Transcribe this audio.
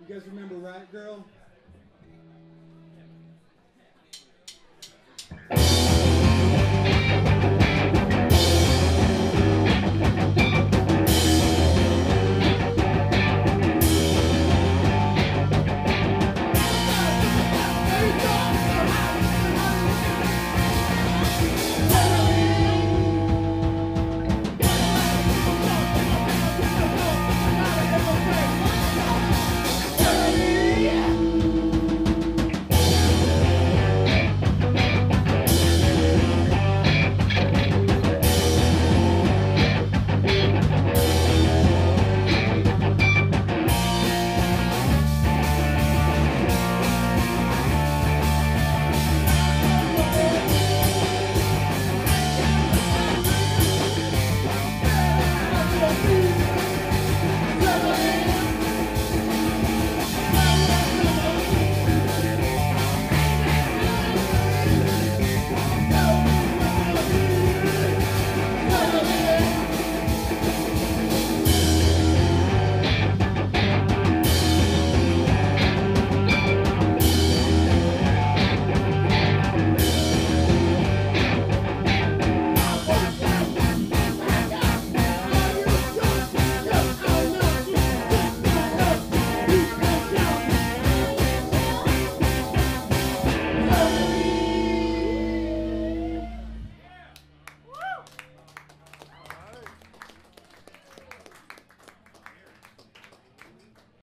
You guys remember Riot Girl?